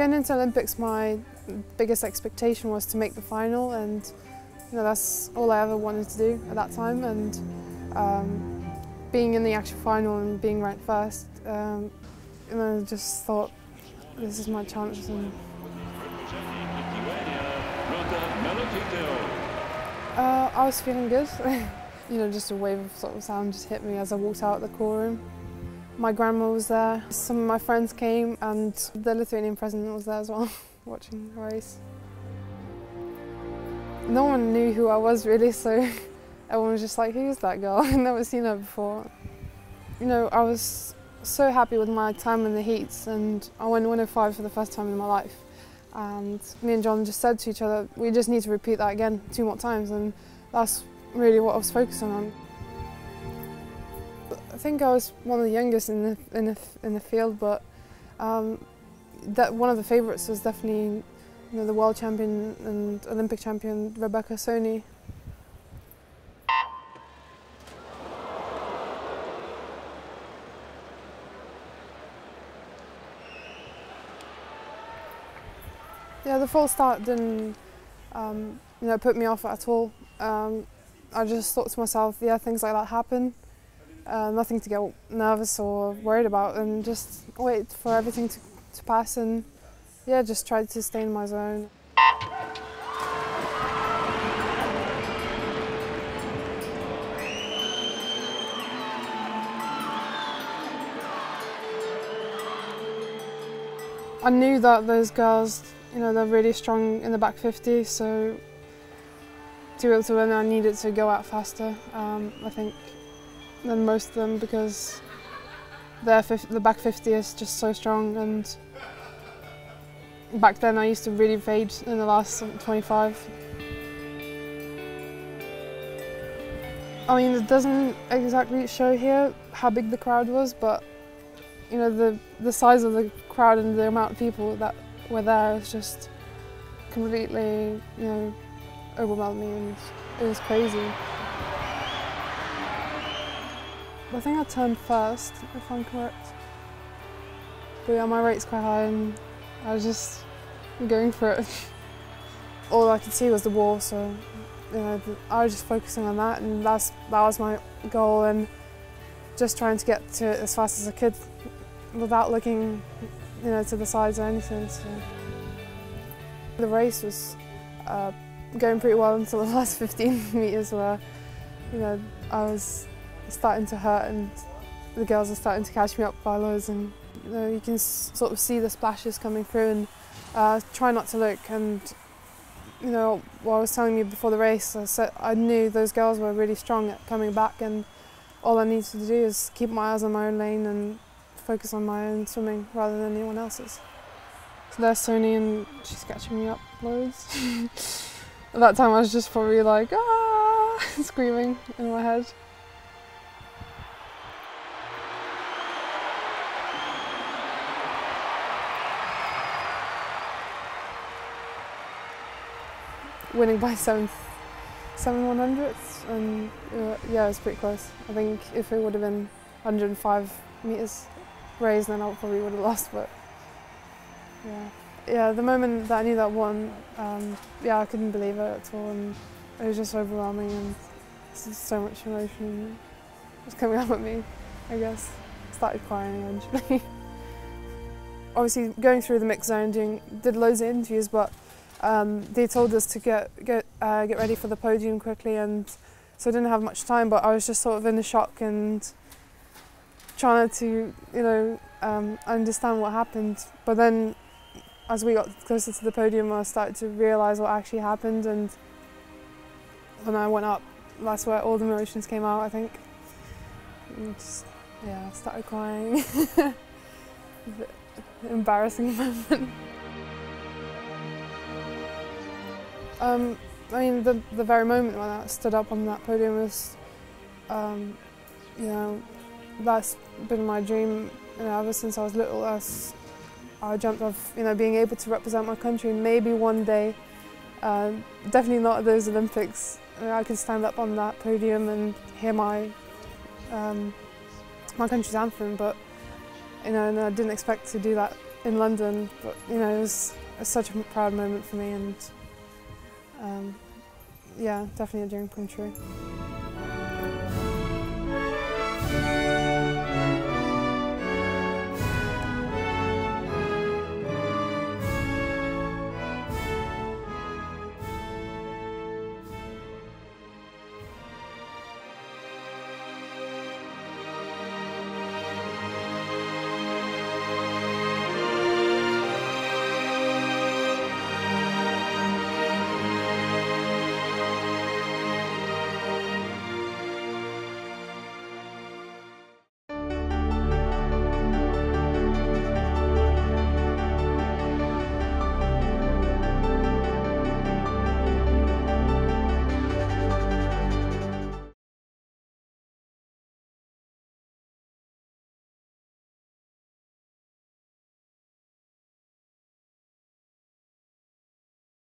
Going into Olympics, my biggest expectation was to make the final, and that's all I ever wanted to do at that time. And being in the actual final and being ranked first, and I just thought, this is my chance. And I was feeling good. Just a wave of sound just hit me as I walked out of the call room. My grandma was there, some of my friends came, and the Lithuanian president was there as well, watching the race. No one knew who I was really, so everyone was just like, who's that girl? I've never seen her before. I was so happy with my time in the heats, and I went 105 for the first time in my life. And me and John just said to each other, we just need to repeat that again 2 more times, and that's really what I was focusing on. I think I was one of the youngest in the field, but that one of the favourites was definitely the world champion and Olympic champion Rebecca Soni. Yeah, the false start didn't put me off at all. I just thought to myself, yeah, things like that happen. Nothing to get nervous or worried about, and just wait for everything to pass, and yeah, just tried to stay in my zone. I knew that those girls, they're really strong in the back 50, so to be able to win, I needed to go out faster, I think, than most of them, because the back 50 is just so strong. And back then I used to really fade in the last 25. I mean, it doesn't exactly show here how big the crowd was, but the size of the crowd and the amount of people that were there was just completely, overwhelmed me, and it was crazy. I think I turned first, if I'm correct. But yeah, my rate's quite high, and I was just going for it. All I could see was the wall, so I was just focusing on that, and that was my goal, and just trying to get to it as fast as I could, without looking to the sides or anything. So the race was going pretty well until the last 15 metres, where I was starting to hurt, and the girls are starting to catch me up by loads, and you can sort of see the splashes coming through, and try not to look. And what I was telling you before the race, I said I knew those girls were really strong at coming back, and all I needed to do is keep my eyes on my own lane and focus on my own swimming rather than anyone else's. So there's Soni, and she's catching me up loads. At that time I was just probably like, ah, screaming in my head. Winning by 7/100ths, and yeah, it was pretty close. I think if it would have been 105 metres raised, then I probably would have lost, but yeah, the moment that I knew that won, yeah, I couldn't believe it at all, and it was just overwhelming, and so much emotion was coming up at me, I guess. I started crying eventually. Obviously, going through the mixed zone, did loads of interviews, but they told us to get ready for the podium quickly, and so I didn't have much time, but I was just sort of in the shock and trying to understand what happened. But then as we got closer to the podium, I started to realise what actually happened, and when I went up, that's where all the emotions came out, I think. And just, yeah, I started crying. A bit embarrassing moment. I mean, the very moment when I stood up on that podium was, that's been my dream ever since I was little. I dreamt of, being able to represent my country maybe one day. Definitely not at those Olympics. I could stand up on that podium and hear my my country's anthem, but I didn't expect to do that in London, but you know, it was such a proud moment for me, and yeah, definitely a dream come true.